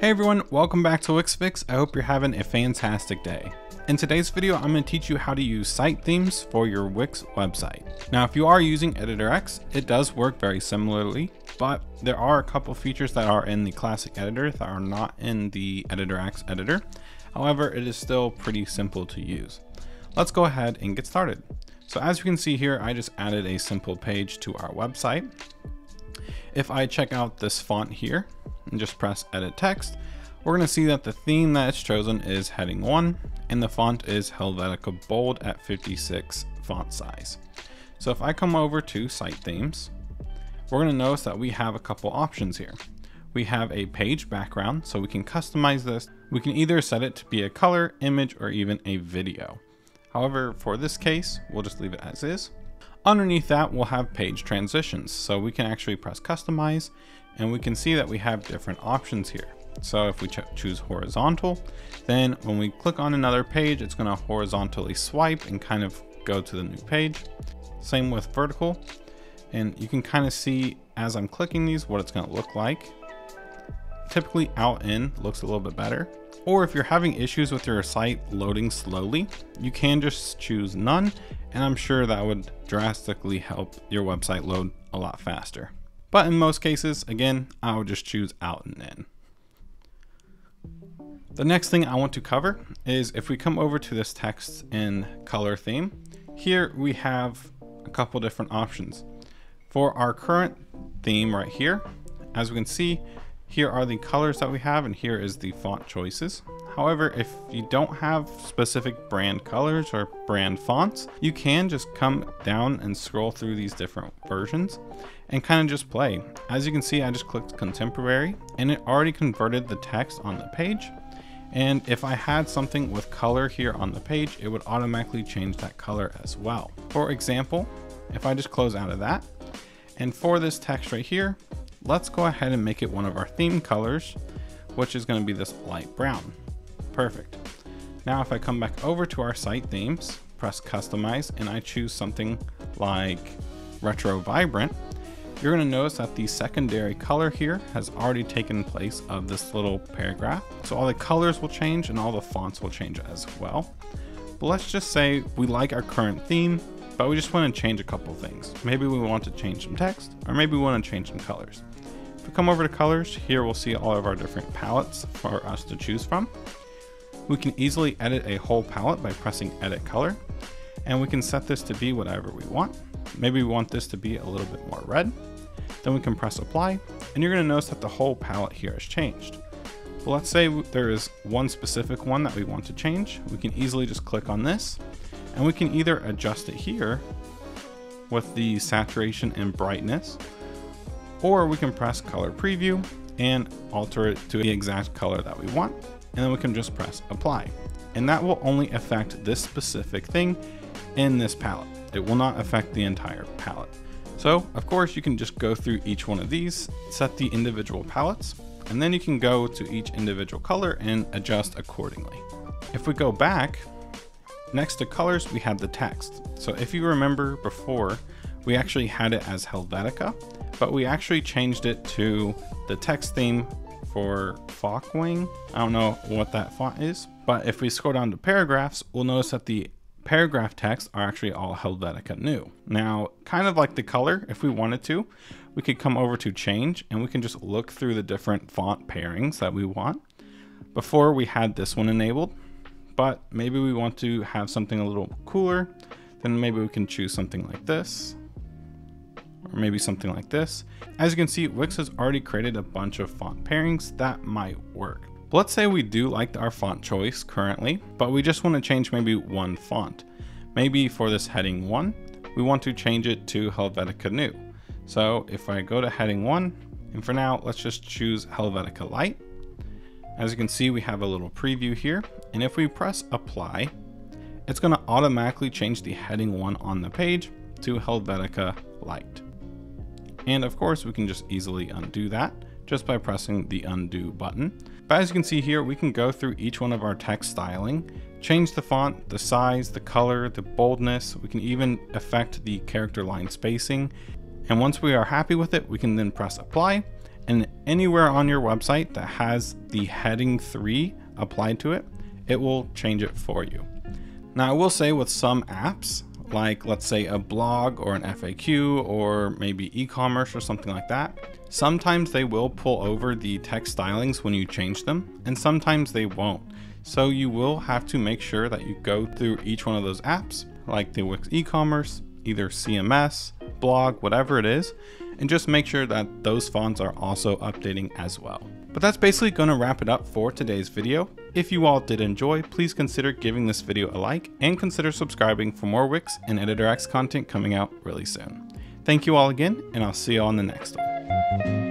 Hey everyone, welcome back to Wix Fix. I hope you're having a fantastic day. In today's video, I'm going to teach you how to use site themes for your Wix website. Now, if you are using Editor X, it does work very similarly, but there are a couple features that are in the Classic Editor that are not in the Editor X editor. However, it is still pretty simple to use. Let's go ahead and get started. So as you can see here, I just added a simple page to our website. If I check out this font here and just press edit text, we're going to see that the theme that's chosen is heading 1 and the font is Helvetica Bold at 56 font size. So if I come over to site themes, we're going to notice that we have a couple options here. We have a page background, so we can customize this. We can either set it to be a color, image, or even a video. However, for this case, we'll just leave it as is. Underneath that, we'll have page transitions. So we can actually press customize and we can see that we have different options here. So if we choose horizontal, then when we click on another page, it's going to horizontally swipe and kind of go to the new page. Same with vertical. And you can kind of see as I'm clicking these, what it's going to look like. Typically out in looks a little bit better. Or if you're having issues with your site loading slowly, you can just choose none. And I'm sure that would drastically help your website load a lot faster. But in most cases, again, I would just choose out and in. The next thing I want to cover is if we come over to this text and color theme, here we have a couple different options. For our current theme right here, as we can see, here are the colors that we have and here is the font choices. However, if you don't have specific brand colors or brand fonts, you can just come down and scroll through these different versions and kind of just play. As you can see, I just clicked contemporary and it already converted the text on the page. And if I had something with color here on the page, it would automatically change that color as well. For example, if I just close out of that and for this text right here, let's go ahead and make it one of our theme colors, which is going to be this light brown. Perfect. Now, if I come back over to our site themes, press customize, and I choose something like retro vibrant, you're going to notice that the secondary color here has already taken place of this little paragraph. So all the colors will change and all the fonts will change as well. But let's just say we like our current theme, but we just want to change a couple things. Maybe we want to change some text, or maybe we want to change some colors. If we come over to colors, here we'll see all of our different palettes for us to choose from. We can easily edit a whole palette by pressing edit color, and we can set this to be whatever we want. Maybe we want this to be a little bit more red. Then we can press apply, and you're going to notice that the whole palette here has changed. But let's say there is one specific one that we want to change. We can easily just click on this. And we can either adjust it here with the saturation and brightness, or we can press color preview and alter it to the exact color that we want. And then we can just press apply. And that will only affect this specific thing in this palette. It will not affect the entire palette. So of course you can just go through each one of these, set the individual palettes, and then you can go to each individual color and adjust accordingly. If we go back, next to colors, we have the text. So if you remember before, we actually had it as Helvetica, but we actually changed it to the text theme for Falkwing. I don't know what that font is, but if we scroll down to paragraphs, we'll notice that the paragraph texts are actually all Helvetica Neue. Now, kind of like the color, if we wanted to, we could come over to change and we can just look through the different font pairings that we want. Before we had this one enabled, but maybe we want to have something a little cooler, then maybe we can choose something like this, or maybe something like this. As you can see, Wix has already created a bunch of font pairings that might work. But let's say we do like our font choice currently, but we just want to change maybe one font. Maybe for this heading 1, we want to change it to Helvetica Neue. So if I go to heading 1, and for now, let's just choose Helvetica Light. As you can see, we have a little preview here. And if we press apply, it's going to automatically change the heading 1 on the page to Helvetica Light. And of course, we can just easily undo that just by pressing the undo button. But as you can see here, we can go through each one of our text styling, change the font, the size, the color, the boldness. We can even affect the character line spacing. And once we are happy with it, we can then press apply and anywhere on your website that has the heading 3 applied to it, it will change it for you. Now I will say with some apps, like let's say a blog or an FAQ or maybe e-commerce or something like that, sometimes they will pull over the text stylings when you change them, and sometimes they won't. So you will have to make sure that you go through each one of those apps, like the Wix e-commerce, either CMS, blog, whatever it is, and just make sure that those fonts are also updating as well. But that's basically going to wrap it up for today's video. If you all did enjoy, please consider giving this video a like and consider subscribing for more Wix and Editor X content coming out really soon. Thank you all again, and I'll see you all in the next one.